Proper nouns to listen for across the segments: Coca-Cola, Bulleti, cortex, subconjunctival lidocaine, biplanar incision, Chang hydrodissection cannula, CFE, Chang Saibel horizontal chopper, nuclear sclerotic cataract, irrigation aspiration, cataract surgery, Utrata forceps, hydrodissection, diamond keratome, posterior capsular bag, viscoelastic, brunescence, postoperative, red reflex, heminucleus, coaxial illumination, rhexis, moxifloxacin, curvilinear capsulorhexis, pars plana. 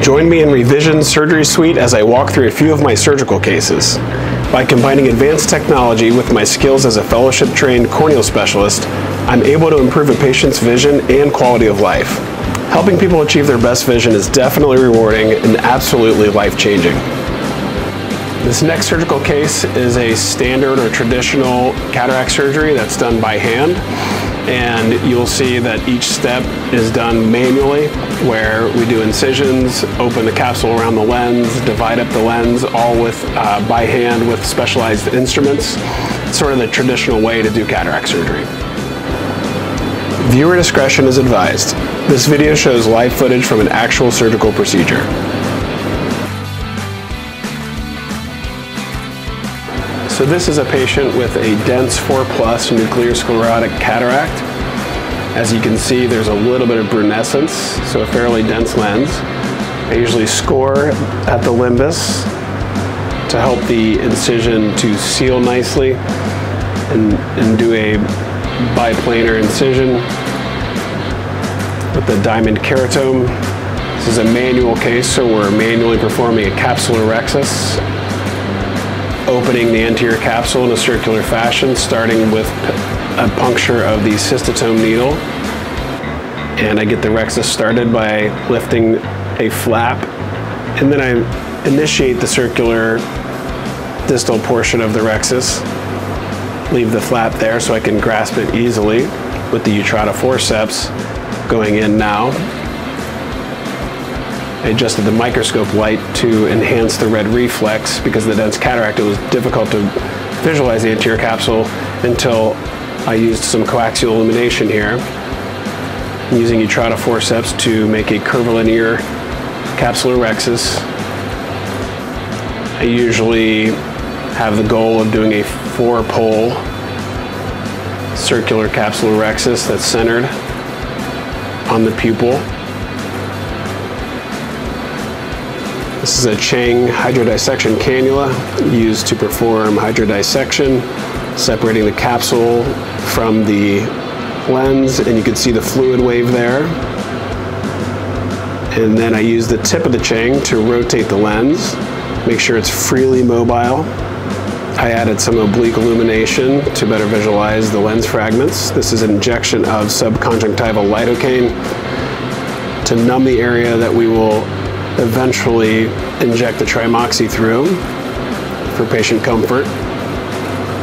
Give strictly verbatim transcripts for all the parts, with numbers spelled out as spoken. Join me in Revision's surgery suite as I walk through a few of my surgical cases. By combining advanced technology with my skills as a fellowship-trained corneal specialist, I'm able to improve a patient's vision and quality of life. Helping people achieve their best vision is definitely rewarding and absolutely life-changing. This next surgical case is a standard or traditional cataract surgery that's done by hand. And you'll see that each step is done manually, where we do incisions, open the capsule around the lens, divide up the lens, all with uh, by hand with specialized instruments. It's sort of the traditional way to do cataract surgery. Viewer discretion is advised. This video shows live footage from an actual surgical procedure. So this is a patient with a dense four plus nuclear sclerotic cataract. As you can see, there's a little bit of brunescence, so a fairly dense lens. I usually score at the limbus to help the incision to seal nicely and, and do a biplanar incision with the diamond keratome. This is a manual case, so we're manually performing a capsulorhexis, opening the anterior capsule in a circular fashion, starting with a puncture of the cystotome needle. And I get the rhexis started by lifting a flap, and then I initiate the circular distal portion of the rhexis, leave the flap there so I can grasp it easily with the Utrata forceps going in now. I adjusted the microscope light to enhance the red reflex because of the dense cataract. It was difficult to visualize the anterior capsule until I used some coaxial illumination here. I'm using Utrata forceps to make a curvilinear capsulorhexis. I usually have the goal of doing a four-pole circular capsulorhexis that's centered on the pupil. This is a Chang hydrodissection cannula used to perform hydrodissection, separating the capsule from the lens, and you can see the fluid wave there. And then I use the tip of the Chang to rotate the lens, make sure it's freely mobile. I added some oblique illumination to better visualize the lens fragments. This is an injection of subconjunctival lidocaine to numb the area that we will eventually inject the Trimoxy through for patient comfort.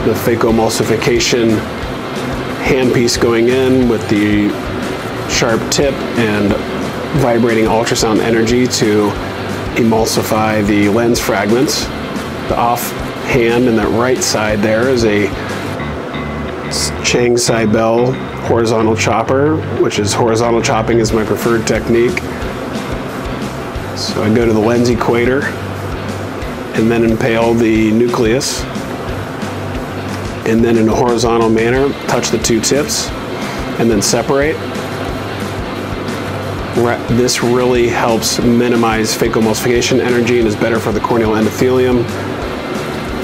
The phacoemulsification handpiece going in with the sharp tip and vibrating ultrasound energy to emulsify the lens fragments. The off hand in that right side there is a Chang Saibel horizontal chopper, which is horizontal chopping is my preferred technique. So I go to the lens equator and then impale the nucleus, and then in a horizontal manner touch the two tips and then separate. This really helps minimize phacoemulsification energy and is better for the corneal endothelium.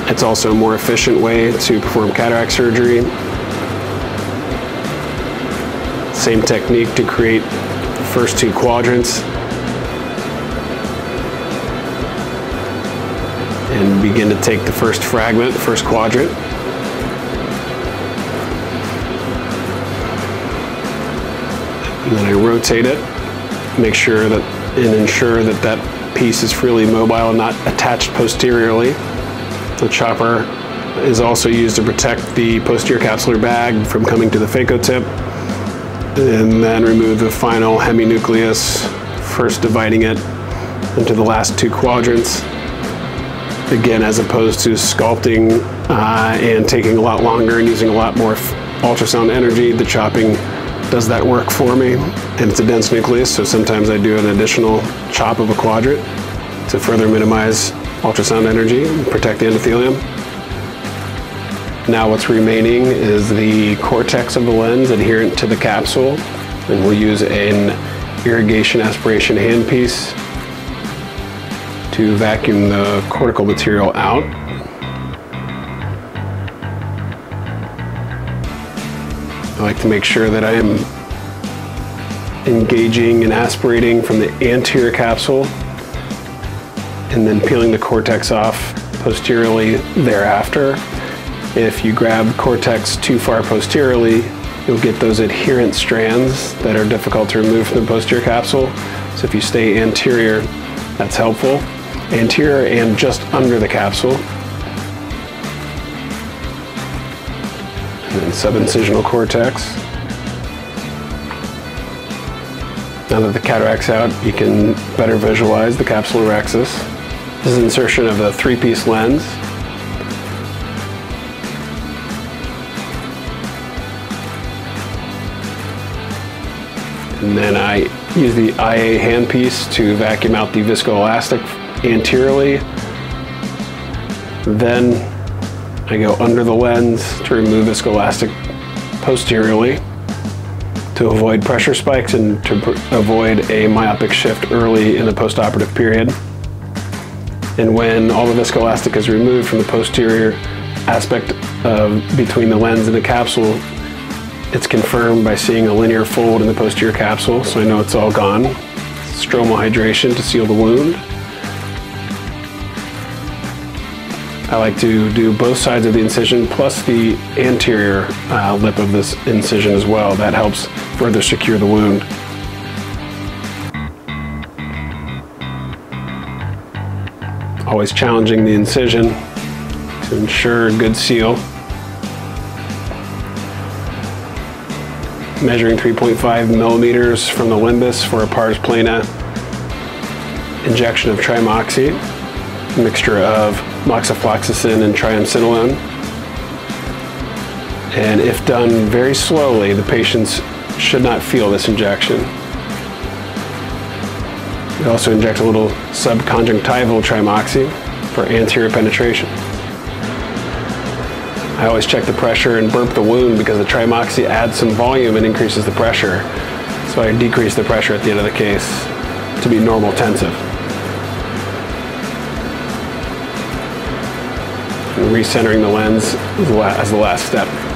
It's also a more efficient way to perform cataract surgery. Same technique to create the first two quadrants and begin to take the first fragment, first quadrant. And then I rotate it, make sure that, and ensure that that piece is freely mobile and not attached posteriorly. The chopper is also used to protect the posterior capsular bag from coming to the phacotip. And then remove the final heminucleus, first dividing it into the last two quadrants. Again, as opposed to sculpting uh, and taking a lot longer and using a lot more ultrasound energy, the chopping does that work for me. And it's a dense nucleus, so sometimes I do an additional chop of a quadrant to further minimize ultrasound energy and protect the endothelium. Now what's remaining is the cortex of the lens adherent to the capsule, and we'll use an irrigation aspiration handpiece to vacuum the cortical material out. I like to make sure that I am engaging and aspirating from the anterior capsule and then peeling the cortex off posteriorly thereafter. If you grab cortex too far posteriorly, you'll get those adherent strands that are difficult to remove from the posterior capsule. So if you stay anterior, that's helpful. Anterior and just under the capsule. And then subincisional cortex. Now that the cataract's out, you can better visualize the capsulorhexis. This is insertion of a three-piece lens. And then I use the I A handpiece to vacuum out the viscoelastic anteriorly. Then I go under the lens to remove viscoelastic posteriorly, to avoid pressure spikes and to avoid a myopic shift early in the postoperative period. And when all the viscoelastic is removed from the posterior aspect of between the lens and the capsule, it's confirmed by seeing a linear fold in the posterior capsule, so I know it's all gone. Stromal hydration to seal the wound. I like to do both sides of the incision plus the anterior uh, lip of this incision as well. That helps further secure the wound. Always challenging the incision to ensure good seal. Measuring three point five millimeters from the limbus for a pars plana injection of Trimoxy, a mixture of moxifloxacin and triamcinolone. And if done very slowly, the patients should not feel this injection. We also inject a little subconjunctival Trimoxy for anterior penetration. I always check the pressure and burp the wound because the Trimoxy adds some volume and increases the pressure. So I decrease the pressure at the end of the case to be normal tensive. And recentering the lens as the last step.